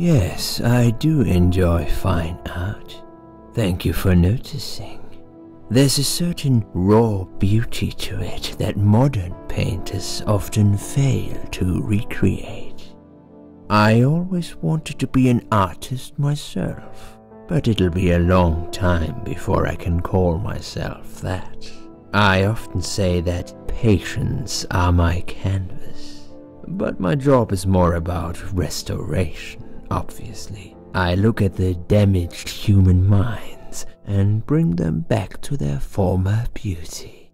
Yes, I do enjoy fine art. Thank you for noticing. There's a certain raw beauty to it that modern painters often fail to recreate. I always wanted to be an artist myself, but it'll be a long time before I can call myself that. I often say that patients are my canvas, but my job is more about restoration. Obviously, I look at the damaged human minds and bring them back to their former beauty.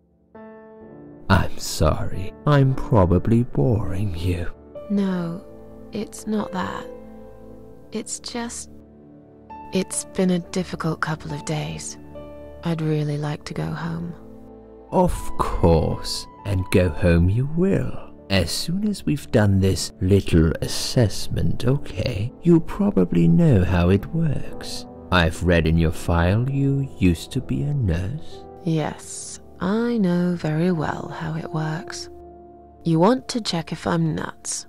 I'm sorry, I'm probably boring you. No, it's not that. It's just... it's been a difficult couple of days. I'd really like to go home. Of course, and go home you will. As soon as we've done this little assessment, okay, you probably know how it works. I've read in your file you used to be a nurse. Yes, I know very well how it works. You want to check if I'm nuts?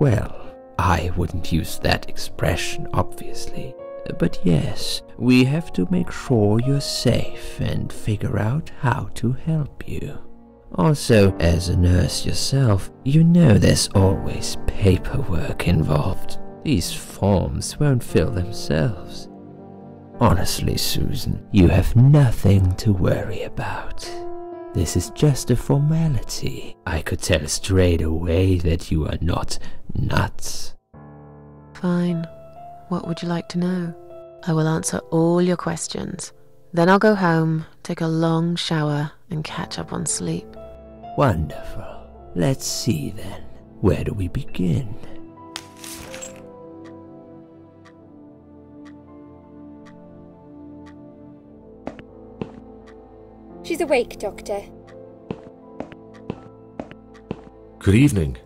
Well, I wouldn't use that expression, obviously. But yes, we have to make sure you're safe and figure out how to help you. Also, as a nurse yourself, you know there's always paperwork involved. These forms won't fill themselves. Honestly, Susan, you have nothing to worry about. This is just a formality. I could tell straight away that you are not nuts. Fine. What would you like to know? I will answer all your questions. Then I'll go home, take a long shower, and catch up on sleep. Wonderful. Let's see then. Where do we begin? She's awake, Doctor. Good evening.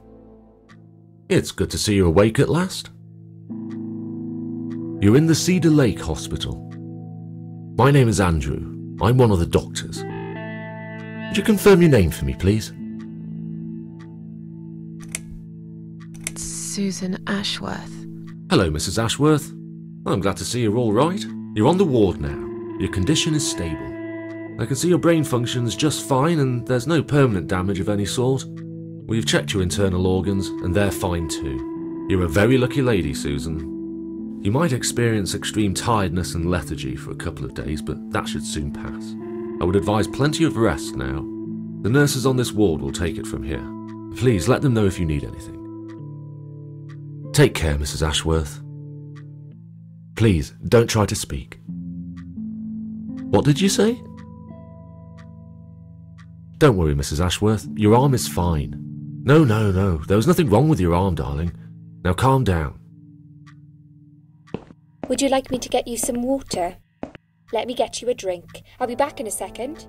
It's good to see you awake at last. You're in the Cedar Lake Hospital. My name is Andrew. I'm one of the doctors. Could you confirm your name for me, please? Susan Ashworth. Hello, Mrs. Ashworth. I'm glad to see you're all right. You're on the ward now. Your condition is stable. I can see your brain functions just fine and there's no permanent damage of any sort. We've checked your internal organs and they're fine too. You're a very lucky lady, Susan. You might experience extreme tiredness and lethargy for a couple of days, but that should soon pass. I would advise plenty of rest now. The nurses on this ward will take it from here. Please let them know if you need anything. Take care, Mrs. Ashworth. Please, don't try to speak. What did you say? Don't worry, Mrs. Ashworth. Your arm is fine. No. There was nothing wrong with your arm, darling. Now calm down. Would you like me to get you some water? Let me get you a drink. I'll be back in a second.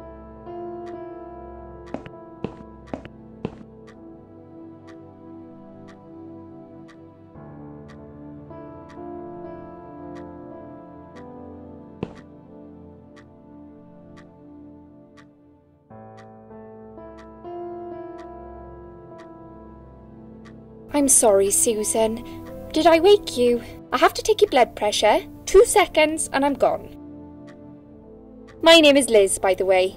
I'm sorry, Susan. Did I wake you? I have to take your blood pressure. 2 seconds and I'm gone. My name is Liz, by the way.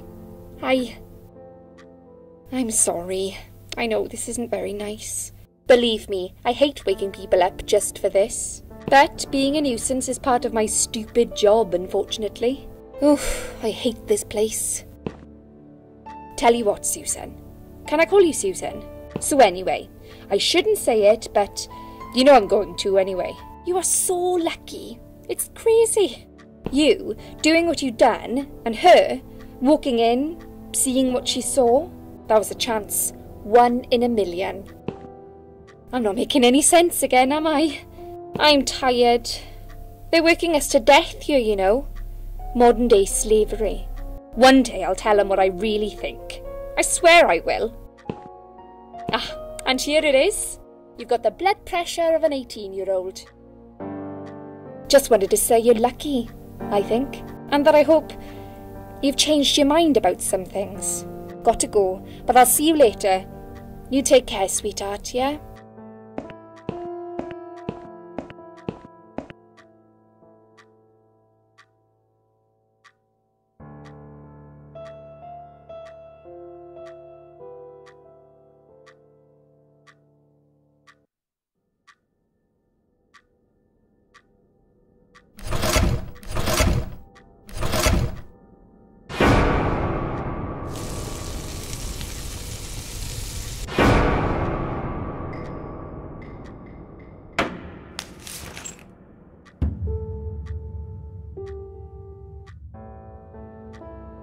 I'm sorry. I know this isn't very nice. Believe me, I hate waking people up just for this. But being a nuisance is part of my stupid job, unfortunately. Oof, I hate this place. Tell you what, Susan. Can I call you Susan? So anyway, I shouldn't say it, but... you know I'm going to anyway. You are so lucky. It's crazy. You, doing what you've done, and her, walking in, seeing what she saw. That was a chance. 1 in a million. I'm not making any sense again, am I? I'm tired. They're working us to death here, you know. Modern day slavery. One day I'll tell them what I really think. I swear I will. Ah, and here it is. You've got the blood pressure of an 18-year-old. Just wanted to say you're lucky, I think. And that I hope you've changed your mind about some things. Got to go, but I'll see you later. You take care, sweetheart, yeah?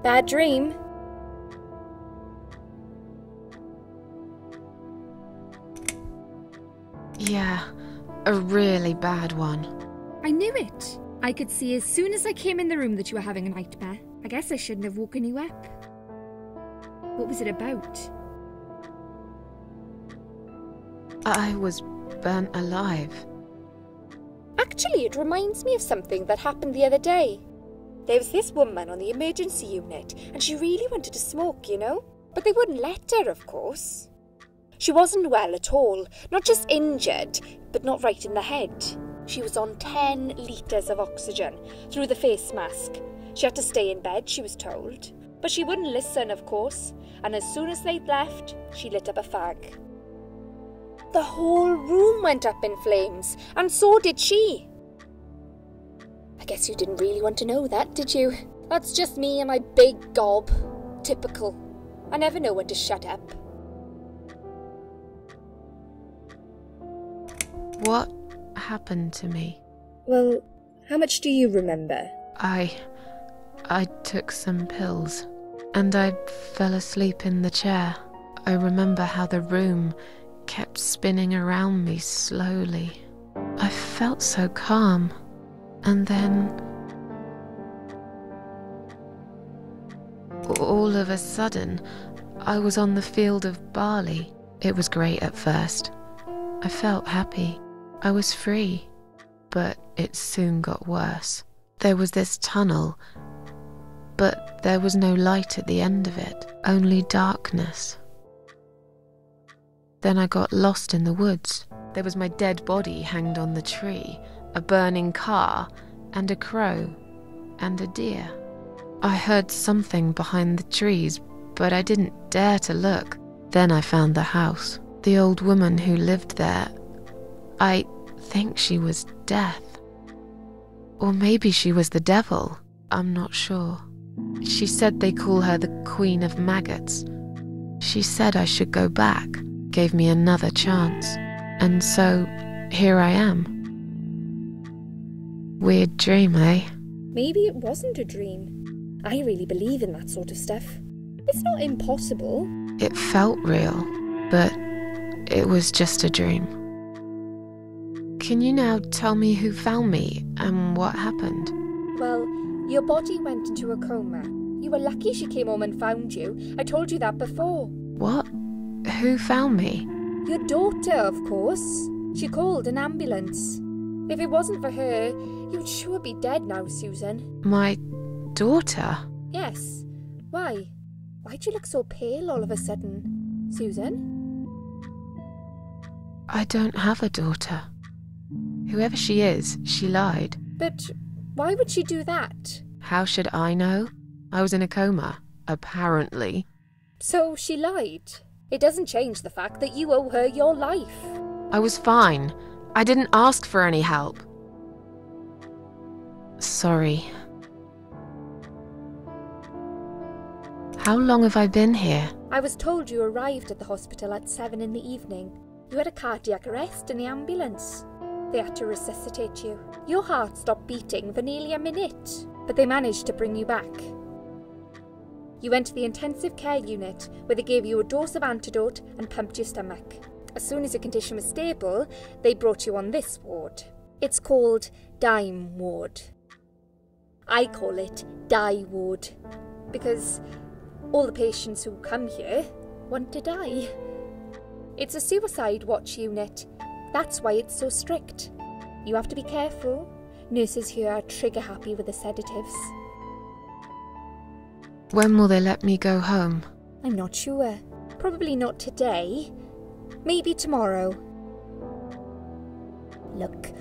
Bad dream. Yeah, a really bad one. I knew it. I could see as soon as I came in the room that you were having a nightmare. I guess I shouldn't have woken you up. What was it about? I was burnt alive. Actually, it reminds me of something that happened the other day. There was this woman on the emergency unit, and she really wanted to smoke, you know? But they wouldn't let her, of course. She wasn't well at all, not just injured, but not right in the head. She was on 10 litres of oxygen through the face mask. She had to stay in bed, she was told. But she wouldn't listen, of course, and as soon as they'd left, she lit up a fag. The whole room went up in flames, and so did she. I guess you didn't really want to know that, did you? That's just me and my big gob. Typical. I never know when to shut up. What happened to me? Well, how much do you remember? I took some pills, and I fell asleep in the chair. I remember how the room kept spinning around me slowly. I felt so calm, and then all of a sudden, I was on the field of barley. It was great at first. I felt happy. I was free, but it soon got worse. There was this tunnel, but there was no light at the end of it, only darkness. Then I got lost in the woods. There was my dead body hanged on the tree, a burning car, and a crow, and a deer. I heard something behind the trees, but I didn't dare to look. Then I found the house. The old woman who lived there, I think she was death. Or maybe she was the devil, I'm not sure. She said they call her the Queen of Maggots. She said I should go back, gave me another chance. And so, here I am. Weird dream, eh? Maybe it wasn't a dream. I really believe in that sort of stuff. It's not impossible. It felt real, but it was just a dream. Can you now tell me who found me and what happened? Well, your body went into a coma. You were lucky she came home and found you. I told you that before. What? Who found me? Your daughter, of course. She called an ambulance. If it wasn't for her, you'd sure be dead now, Susan. My daughter? Yes. Why? Why'd you look so pale all of a sudden, Susan? I don't have a daughter. Whoever she is, she lied. But why would she do that? How should I know? I was in a coma, apparently. So she lied. It doesn't change the fact that you owe her your life. I was fine. I didn't ask for any help. Sorry. How long have I been here? I was told you arrived at the hospital at 7 in the evening. You had a cardiac arrest in the ambulance. They had to resuscitate you. Your heart stopped beating for nearly a minute, but they managed to bring you back. You went to the intensive care unit, where they gave you a dose of antidote and pumped your stomach. As soon as your condition was stable, they brought you on this ward. It's called Dime Ward. I call it Die Ward, because all the patients who come here want to die. It's a suicide watch unit. That's why it's so strict. You have to be careful. Nurses here are trigger happy with the sedatives. When will they let me go home? I'm not sure. Probably not today. Maybe tomorrow. Look,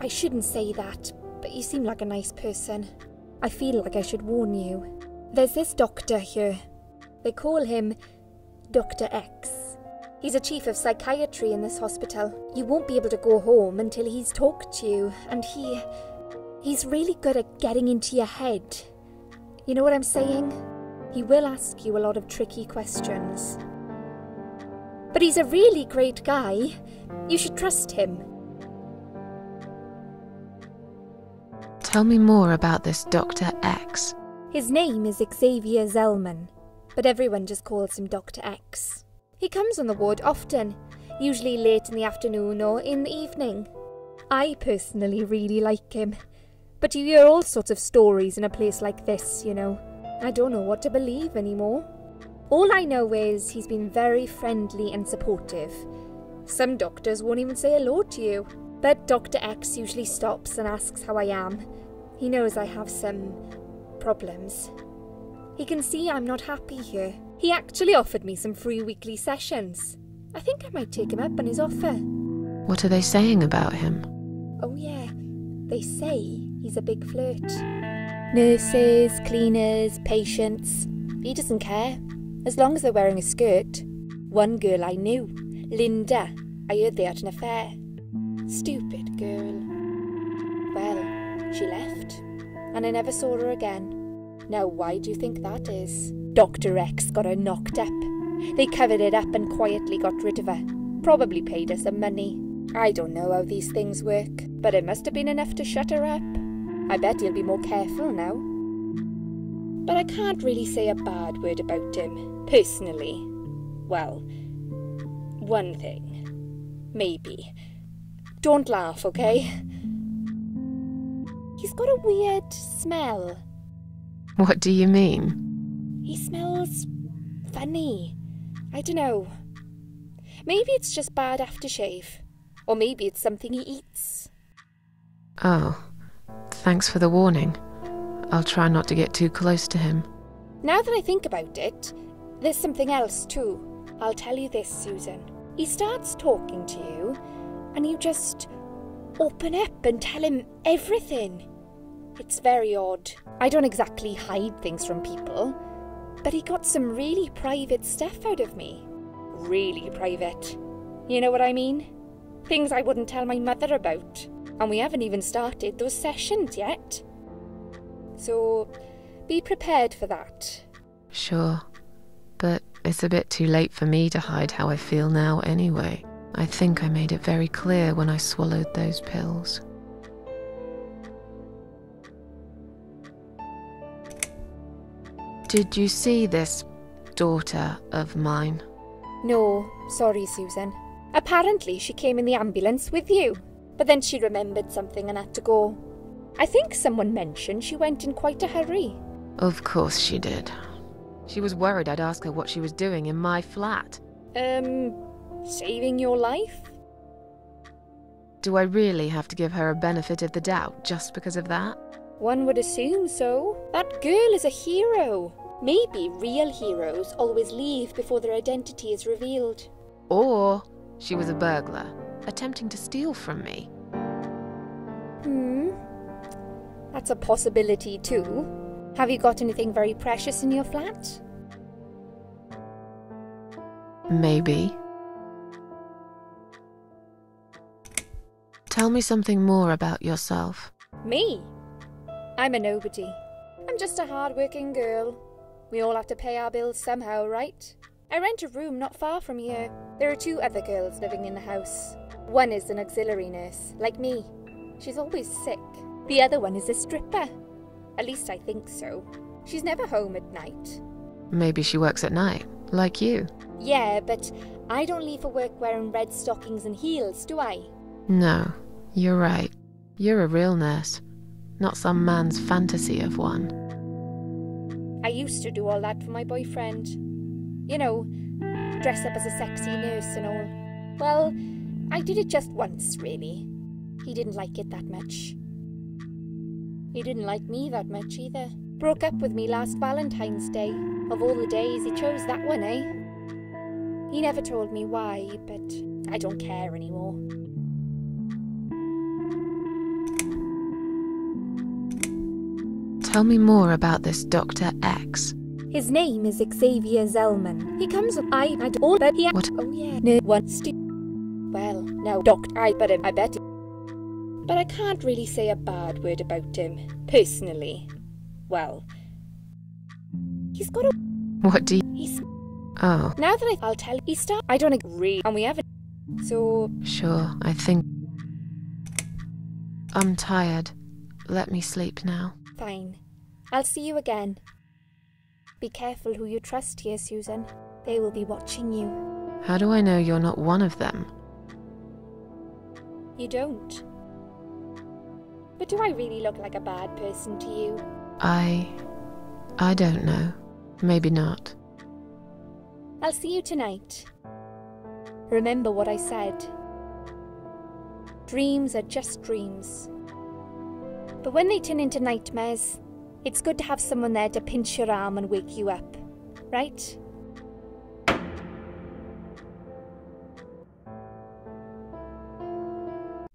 I shouldn't say that, but you seem like a nice person. I feel like I should warn you. There's this doctor here. They call him Dr. X. He's a chief of psychiatry in this hospital. You won't be able to go home until he's talked to you, and he's really good at getting into your head. You know what I'm saying? He will ask you a lot of tricky questions. But he's a really great guy. You should trust him. Tell me more about this Dr. X. His name is Xavier Zellman, but everyone just calls him Dr. X. He comes on the ward often, usually late in the afternoon or in the evening. I personally really like him, but you hear all sorts of stories in a place like this, you know. I don't know what to believe anymore. All I know is he's been very friendly and supportive. Some doctors won't even say hello to you, but Dr. X usually stops and asks how I am. He knows I have some problems. He can see I'm not happy here. He actually offered me some free weekly sessions. I think I might take him up on his offer. What are they saying about him? Oh yeah, they say he's a big flirt. Nurses, cleaners, patients, he doesn't care, as long as they're wearing a skirt. One girl I knew, Linda, I heard they had an affair. Stupid girl. Well, she left, and I never saw her again. Now why do you think that is? Dr. X got her knocked up. They covered it up and quietly got rid of her. Probably paid her some money. I don't know how these things work, but it must have been enough to shut her up. I bet he'll be more careful now. But I can't really say a bad word about him, personally. Well, one thing. Maybe. Don't laugh, okay? He's got a weird smell. What do you mean? He smells funny. I don't know. Maybe it's just bad aftershave. Or maybe it's something he eats. Oh. Thanks for the warning. I'll try not to get too close to him. Now that I think about it, there's something else too. I'll tell you this, Susan. He starts talking to you, and you just open up and tell him everything. It's very odd. I don't exactly hide things from people, but he got some really private stuff out of me. Really private. You know what I mean? Things I wouldn't tell my mother about. And we haven't even started those sessions yet. So, be prepared for that. Sure. But it's a bit too late for me to hide how I feel now anyway. I think I made it very clear when I swallowed those pills. Did you see this daughter of mine? No, sorry, Susan. Apparently she came in the ambulance with you. But then she remembered something and had to go. I think someone mentioned she went in quite a hurry. Of course she did. She was worried I'd ask her what she was doing in my flat. Saving your life? Do I really have to give her a benefit of the doubt just because of that? One would assume so. That girl is a hero. Maybe real heroes always leave before their identity is revealed. Or she was a burglar, attempting to steal from me. That's a possibility too. Have you got anything very precious in your flat? Maybe. Tell me something more about yourself. Me? I'm a nobody. I'm just a hard-working girl. We all have to pay our bills somehow, right? I rent a room not far from here. There are two other girls living in the house. One is an auxiliary nurse, like me. She's always sick. The other one is a stripper. At least I think so. She's never home at night. Maybe she works at night, like you. Yeah, but I don't leave for work wearing red stockings and heels, do I? No, you're right. You're a real nurse, not some man's fantasy of one. I used to do all that for my boyfriend. You know, dress up as a sexy nurse and all. Well, I did it just once, really. He didn't like it that much. He didn't like me that much either. Broke up with me last Valentine's Day. Of all the days, he chose that one, eh? He never told me why, but I don't care anymore. Tell me more about this Dr. X. His name is Xavier Zellman. He comes with But I can't really say a bad word about him, personally. Well, he's got a... What do you... He's... Oh. Now that I'll tell you, I don't agree, and we haven't... So... Sure, I think... I'm tired. Let me sleep now. Fine. I'll see you again. Be careful who you trust here, Susan. They will be watching you. How do I know you're not one of them? You don't. But do I really look like a bad person to you? I don't know. Maybe not. I'll see you tonight. Remember what I said. Dreams are just dreams. But when they turn into nightmares, it's good to have someone there to pinch your arm and wake you up, right?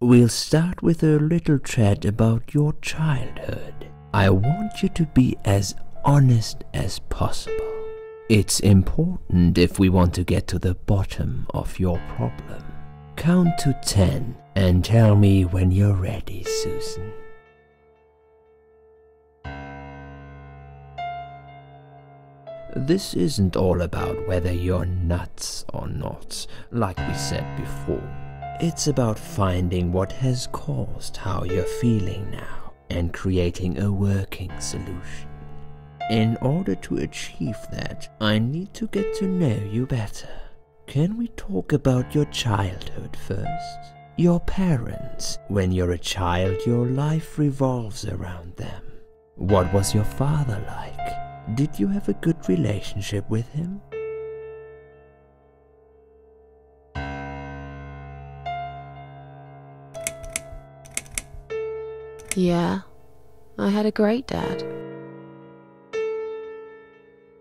We'll start with a little chat about your childhood. I want you to be as honest as possible. It's important if we want to get to the bottom of your problem. Count to 10 and tell me when you're ready, Susan. This isn't all about whether you're nuts or not, like we said before. It's about finding what has caused how you're feeling now and creating a working solution. In order to achieve that, I need to get to know you better. Can we talk about your childhood first? Your parents. When you're a child, your life revolves around them. What was your father like? Did you have a good relationship with him? Yeah, I had a great dad.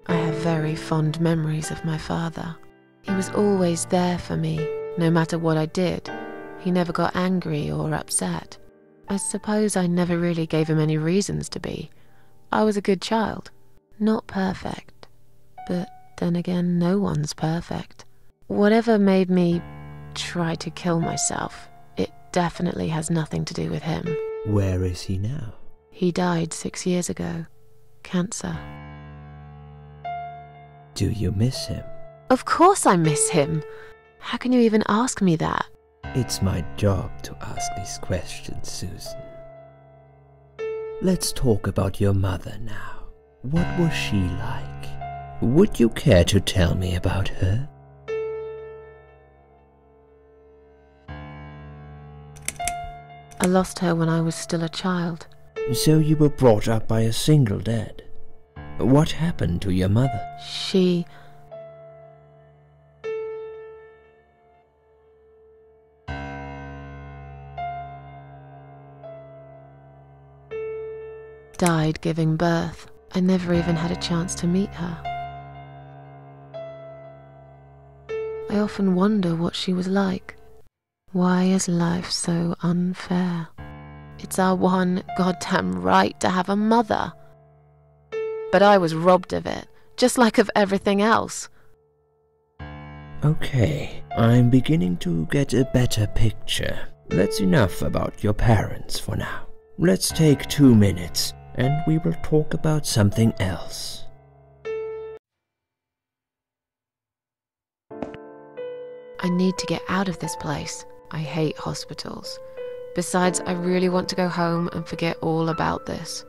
I have very fond memories of my father. He was always there for me, no matter what I did. He never got angry or upset. I suppose I never really gave him any reasons to be. I was a good child. Not perfect, but then again, no one's perfect. Whatever made me try to kill myself, it definitely has nothing to do with him. Where is he now? He died 6 years ago. Cancer. Do you miss him? Of course I miss him. How can you even ask me that? It's my job to ask these questions, Susan. Let's talk about your mother now. What was she like? Would you care to tell me about her? I lost her when I was still a child. So you were brought up by a single dad. What happened to your mother? She died giving birth. I never even had a chance to meet her. I often wonder what she was like. Why is life so unfair? It's our one goddamn right to have a mother. But I was robbed of it, just like of everything else. Okay, I'm beginning to get a better picture. That's enough about your parents for now. Let's take 2 minutes. And we will talk about something else. I need to get out of this place. I hate hospitals. Besides, I really want to go home and forget all about this.